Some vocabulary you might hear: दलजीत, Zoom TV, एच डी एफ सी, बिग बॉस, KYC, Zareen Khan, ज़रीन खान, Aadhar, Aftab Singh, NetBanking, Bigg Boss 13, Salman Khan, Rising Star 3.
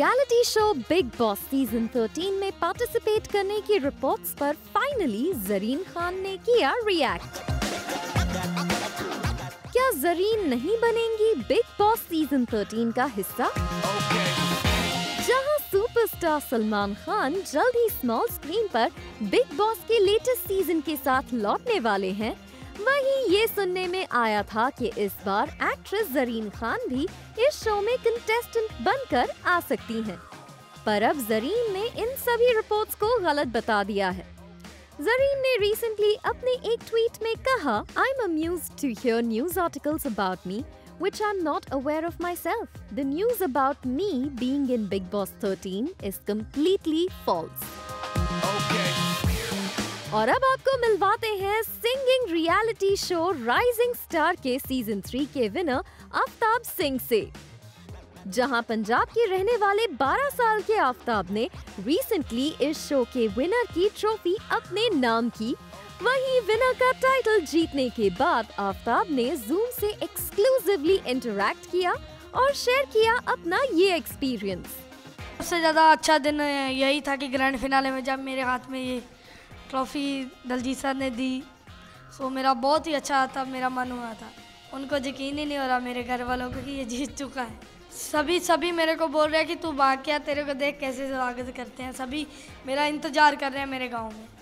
Reality show बिग बॉस season 13 में participate करने की रिपोर्ट्स पर फाइनली ज़रीन खान ने किया रिएक्ट। क्या ज़रीन नहीं बनेंगी बिग बॉस सीजन 13 का हिस्सा? जहां सुपरस्टार सलमान खान जल्द ही स्मॉल स्क्रीन पर बिग बॉस के लेटेस्ट सीजन के साथ लौटने वाले हैं, वहीं ये सुनने में आया था कि इस बार एक्ट्रेस ज़रीन खान भी इस शो में कंटेस्टेंट बनकर आ सकती हैं। पर अब ज़रीन ने इन सभी रिपोर्ट्स को गलत बता दिया है। ज़रीन ने रिसेंटली अपने एक ट्वीट में कहा, I am amused to hear news articles about me which I'm not aware of myself. The news about me being in Bigg Boss 13 is completely false. Okay. और अब आपको मिलवाते हैं singing reality show rising star के season 3 के winner Aftab Singh से, जहां पंजाब के रहने वाले 12 साल के आफ्ताब ने रिसेंटली इस शो के विनर की ट्रॉफी अपने नाम की। वहीं विनर का टाइटल जीतने के बाद आफ्ताब ने जूम से एक्सक्लूसिवली इंटरैक्ट किया और शेयर किया अपना ये एक्सपीरियंस। सबसे ज़्यादा अच्छा दिन यही था कि ग्रैंड फिनाले में जब मेरे हाथ में ये ट्रॉफी दलजीत सर ने दी, सो मेरा बहुत ही अच्छा था, मेरा मन हुआ था। उनको यकीन ही नहीं हो रहा मेरे घर वालों को कि ये जीत चुका है। सभी मेरे को बोल रहे हैं कि तू वाकया, तेरे को देख कैसे स्वागत करते हैं, सभी मेरा इंतज़ार कर रहे हैं मेरे गाँव में।